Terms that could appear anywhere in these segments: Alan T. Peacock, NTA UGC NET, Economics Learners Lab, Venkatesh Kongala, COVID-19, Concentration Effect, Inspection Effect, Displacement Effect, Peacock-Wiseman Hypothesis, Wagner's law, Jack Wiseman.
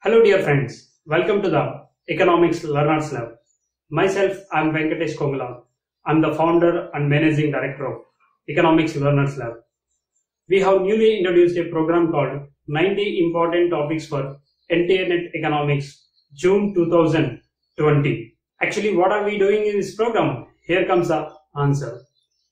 Hello dear friends, welcome to the Economics Learners Lab. Myself, I am Venkatesh Kongala. I am the founder and managing director of Economics Learners Lab. We have newly introduced a program called 90 Important Topics for NTA NET Economics, June 2020. Actually, what are we doing in this program? Here comes the answer.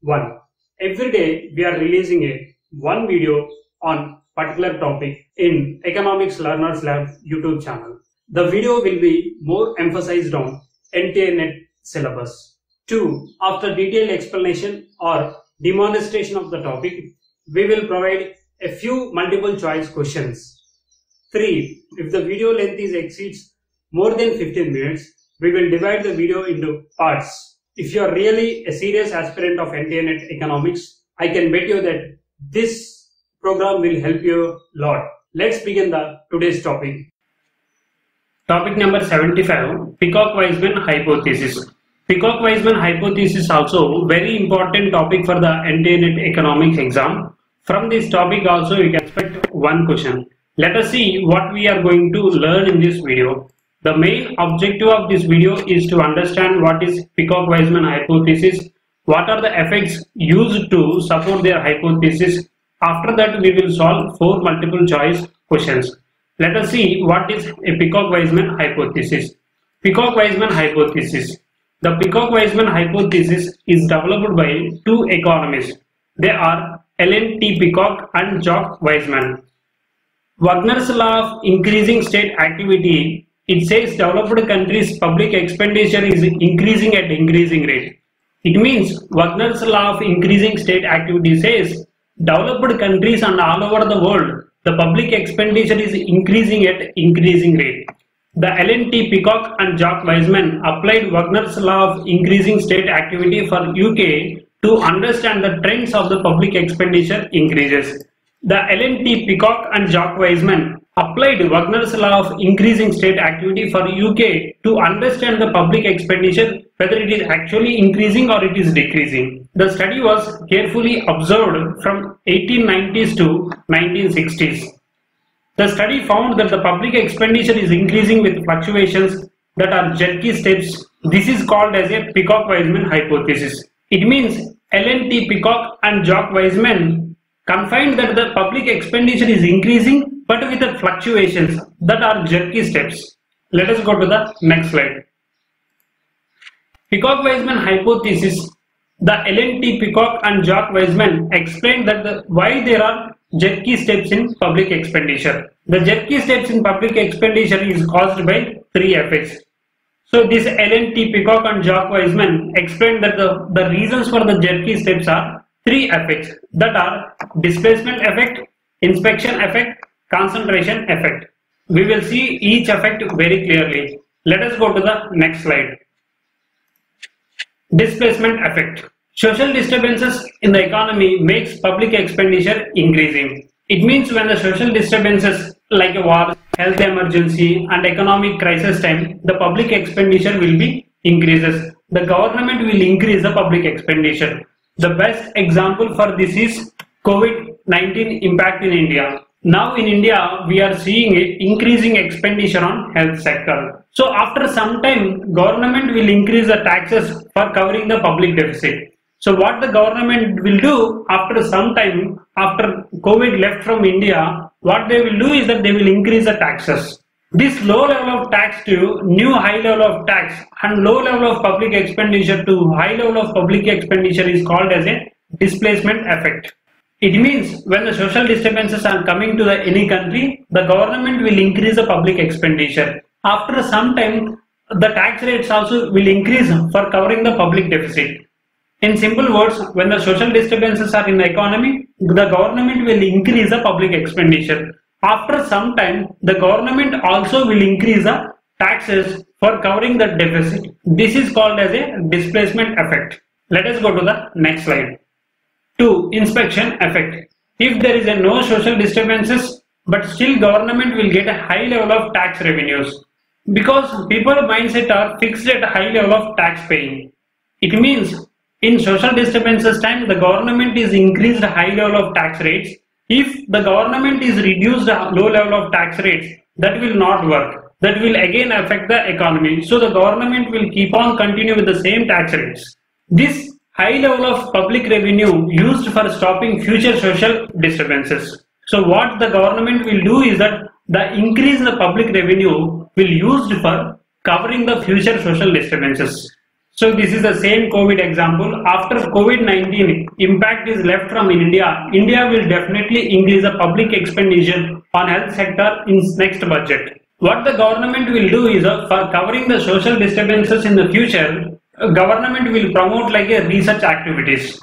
1. Every day we are releasing one video on particular topic in Economics Learners Lab YouTube channel. The video will be more emphasized on NTA NET syllabus. 2. After detailed explanation or demonstration of the topic, we will provide a few multiple choice questions. 3. If the video length exceeds more than 15 minutes, we will divide the video into parts. If you are really a serious aspirant of NTA NET Economics, I can bet you that this program will help you a lot. Let's begin the today's topic. Topic number 75, Peacock-Wiseman Hypothesis. Peacock-Wiseman Hypothesis also very important topic for the NTA NET Economics exam. From this topic also you can expect one question. Let us see what we are going to learn in this video. The main objective of this video is to understand what is Peacock-Wiseman Hypothesis, what are the effects used to support their hypothesis. After that, we will solve 4 multiple choice questions. Let us see what is a Peacock-Wiseman hypothesis. Peacock-Wiseman hypothesis. The Peacock-Wiseman hypothesis is developed by 2 economists. They are Alan T. Peacock and Jack Wiseman. Wagner's law of increasing state activity, it says developed countries' public expenditure is increasing at increasing rate. It means Wagner's law of increasing state activity says developed countries and all over the world, the public expenditure is increasing at increasing rate. The Alan T. Peacock and Jack Wiseman applied Wagner's law of increasing state activity for UK to understand the trends of the public expenditure increases. The Alan T. Peacock and Jack Wiseman applied Wagner's law of increasing state activity for UK to understand the public expenditure, whether it is actually increasing or it is decreasing. The study was carefully observed from 1890s to 1960s. The study found that the public expenditure is increasing with fluctuations that are jerky steps. This is called as a Peacock-Wiseman hypothesis. It means Alan T. Peacock and Jack Wiseman confined that the public expenditure is increasing but with the fluctuations that are jerky steps. Let us go to the next slide. Peacock-Wiseman hypothesis. The Alan T. Peacock and Jack Wiseman explained that why there are jerky steps in public expenditure. The jerky steps in public expenditure is caused by 3 effects. So this Alan T. Peacock and Jack Wiseman explained that the reasons for the jerky steps are 3 effects, that are displacement effect, inspection effect, concentration effect. We will see each effect very clearly. Let us go to the next slide. Displacement effect. Social disturbances in the economy makes public expenditure increasing. It means when the social disturbances like a war, health emergency and economic crisis time, the public expenditure will be increases. The government will increase the public expenditure. The best example for this is COVID-19 impact in India. Now in India, we are seeing increasing expenditure on health sector. So after some time, government will increase the taxes for covering the public deficit. So what the government will do after some time, after COVID left from India, what they will do is that they will increase the taxes. This low level of tax to new high level of tax and low level of public expenditure to high level of public expenditure is called as a displacement effect. It means when the social disturbances are coming to any country, the government will increase the public expenditure. After some time, the tax rates also will increase for covering the public deficit. In simple words, when the social disturbances are in the economy, the government will increase the public expenditure. After some time, the government also will increase the taxes for covering the deficit. This is called as a displacement effect. Let us go to the next slide. 2. Inspection effect. If there is no social disturbances, but still government will get a high level of tax revenues. Because people's mindset are fixed at a high level of tax paying. It means in social disturbances time, the government is increased high level of tax rates. If the government is reduced low level of tax rates, that will not work. That will again affect the economy. So the government will keep on continuing with the same tax rates. This high level of public revenue used for stopping future social disturbances. So what the government will do is that the increase in the public revenue will used for covering the future social disturbances. So this is the same COVID example. After COVID-19 impact is left from India, India will definitely increase the public expenditure on health sector in next budget. What the government will do is for covering the social disturbances in the future, government will promote like a research activities.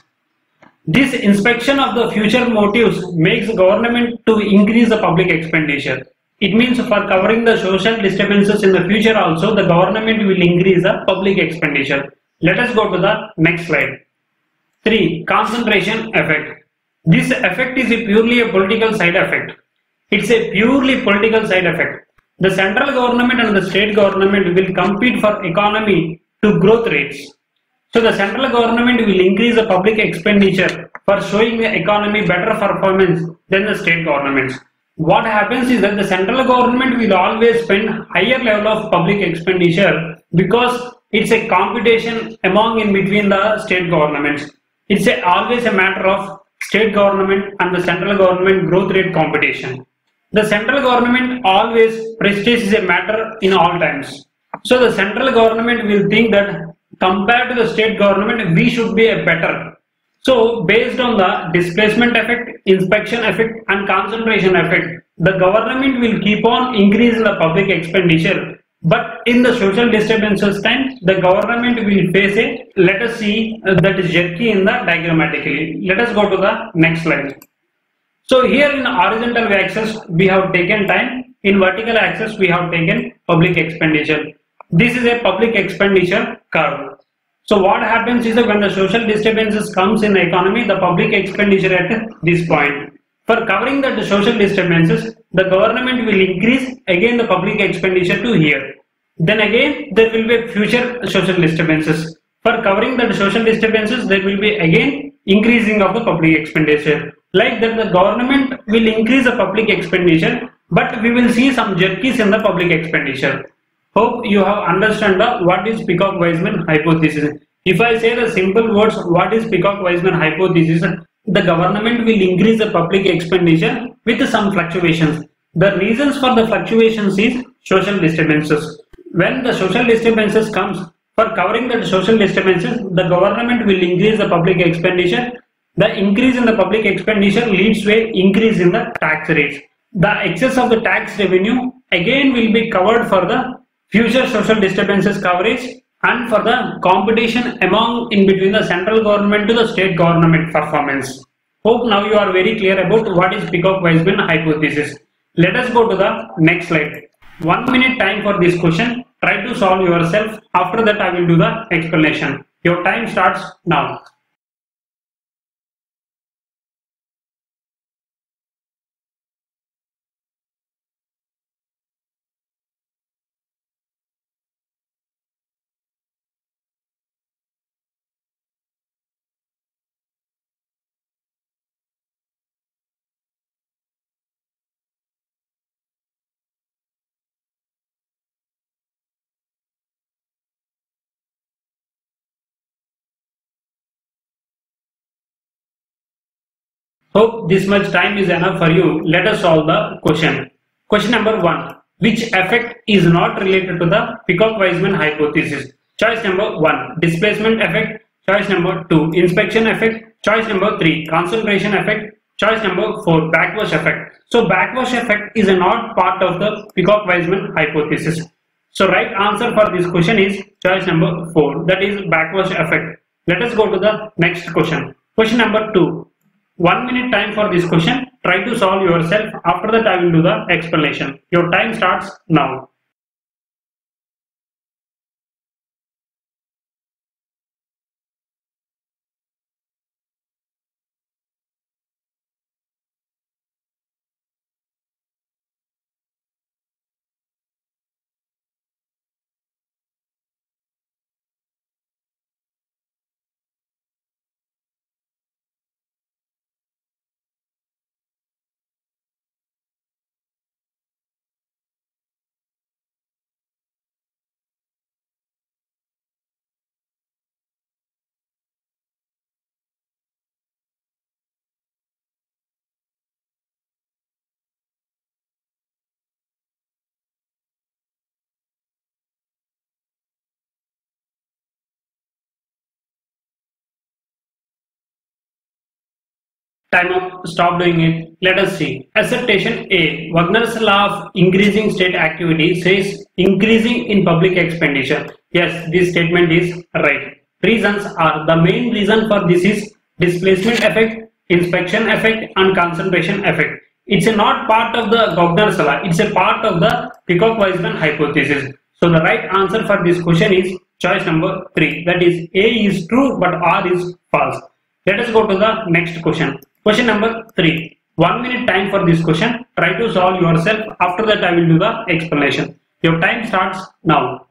This inspection of the future motives makes government to increase the public expenditure. It means for covering the social disturbances in the future also, the government will increase the public expenditure. Let us go to the next slide. 3. Concentration effect. This effect is purely a political side effect. It's a purely political side effect. The central government and the state government will compete for economy to growth rates. So the central government will increase the public expenditure for showing the economy better performance than the state governments. What happens is that the central government will always spend higher level of public expenditure because it's a competition among in between the state governments. It's always a matter of state government and the central government growth rate competition. The central government always prestige is a matter in all times. So the central government will think that compared to the state government, we should be a better. So based on the displacement effect, inspection effect and concentration effect, the government will keep on increasing the public expenditure. But in the social disturbances time, the government will face a, let us see that is jerky in the diagrammatically. Let us go to the next slide. So here in horizontal axis, we have taken time. In vertical axis, we have taken public expenditure. This is a public expenditure curve. So what happens is that when the social disturbances comes in the economy, the public expenditure at this point. For covering the social disturbances, the government will increase again the public expenditure to here. Then again, there will be future social disturbances. For covering the social disturbances, there will be again increasing of the public expenditure. Like that, the government will increase the public expenditure, but we will see some jerkies in the public expenditure. Hope you have understood what is Peacock-Wiseman hypothesis. If I say the simple words, what is Peacock-Wiseman hypothesis? The government will increase the public expenditure with some fluctuations. The reasons for the fluctuations is social disturbances. When the social disturbances comes, for covering the social disturbances, the government will increase the public expenditure. The increase in the public expenditure leads to an increase in the tax rates. The excess of the tax revenue again will be covered for the future social disturbances coverage and for the competition among in between the central government to the state government performance. Hope now you are very clear about what is Peacock-Wiseman hypothesis. Let us go to the next slide. 1 minute time for this question. Try to solve yourself. After that I will do the explanation. Your time starts now. Hope this much time is enough for you. Let us solve the question. Question number 1. Which effect is not related to the Peacock-Wiseman hypothesis? Choice number 1. Displacement effect. Choice number 2. Inspection effect. Choice number 3. Concentration effect. Choice number 4. Backwash effect. So backwash effect is not part of the Peacock-Wiseman hypothesis. So right answer for this question is choice number 4. That is backwash effect. Let us go to the next question. Question number 2. 1 minute time for this question. Try to solve yourself. After that, I will do the explanation. Your time starts now. time of stop doing it. Let us see. Assertion A. Wagner's law of increasing state activity says increasing in public expenditure. Yes, this statement is right. Reasons are, the main reason for this is displacement effect, inspection effect and concentration effect. It's not part of the Wagner's law. It's a part of the Peacock-Wiseman hypothesis. So the right answer for this question is choice number 3. That is, A is true but R is false. Let us go to the next question. Question number 3. 1 minute time for this question. Try to solve yourself. After that I will do the explanation. Your time starts now.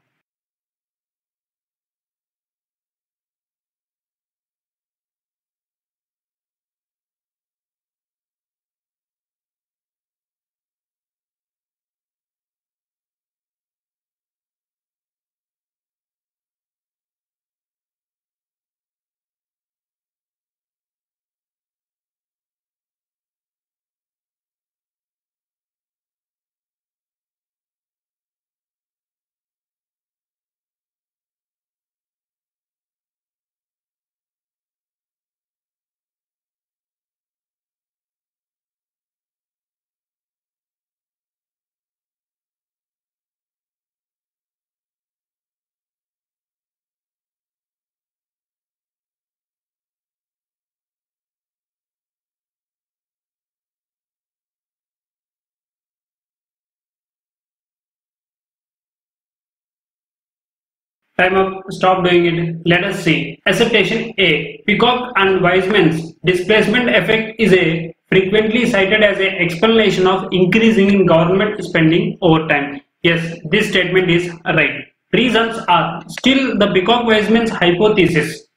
Time of stop doing it. Let us see. Assertion A. Peacock and Wiseman's displacement effect is a frequently cited as an explanation of increasing in government spending over time. Yes, this statement is right. Reasons are, still the Peacock-Wiseman's hypothesis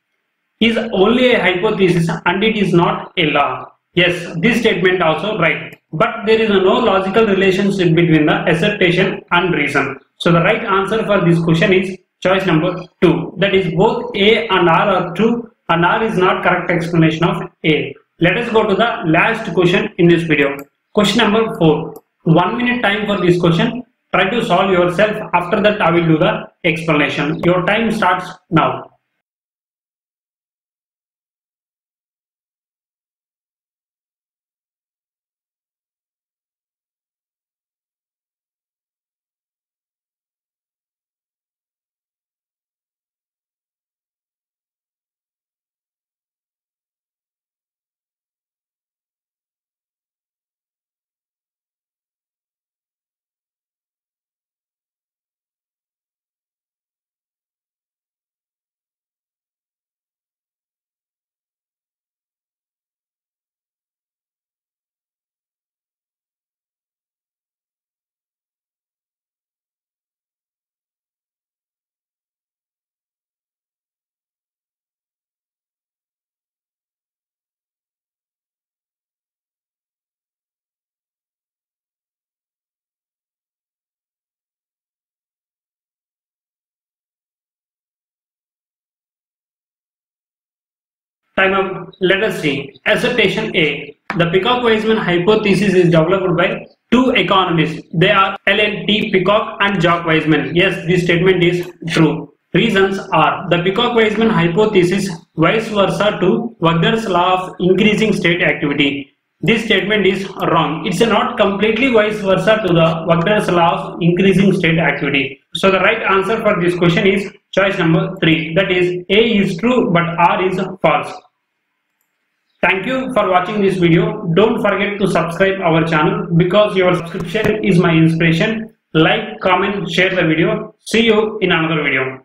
is only a hypothesis and it is not a law. Yes, this statement also right. But there is no logical relationship between the assertion and reason. So the right answer for this question is choice number 2. That is, both A and R are true and R is not correct explanation of A. Let us go to the last question in this video. Question number 4. 1 minute time for this question. Try to solve yourself. After that I will do the explanation. Your time starts now. Time up. Let us see. Assertion A. The Peacock-Wiseman hypothesis is developed by two economists. They are Alan T. Peacock and Jack Wiseman. Yes, this statement is true. Reasons are, the Peacock-Wiseman hypothesis vice versa to Wagner's law of increasing state activity. This statement is wrong. It's not completely vice versa to the Wagner's law of increasing state activity. So the right answer for this question is choice number 3. That is, A is true but R is false. Thank you for watching this video. Don't forget to subscribe our channel because your subscription is my inspiration. Like, comment, share the video. See you in another video.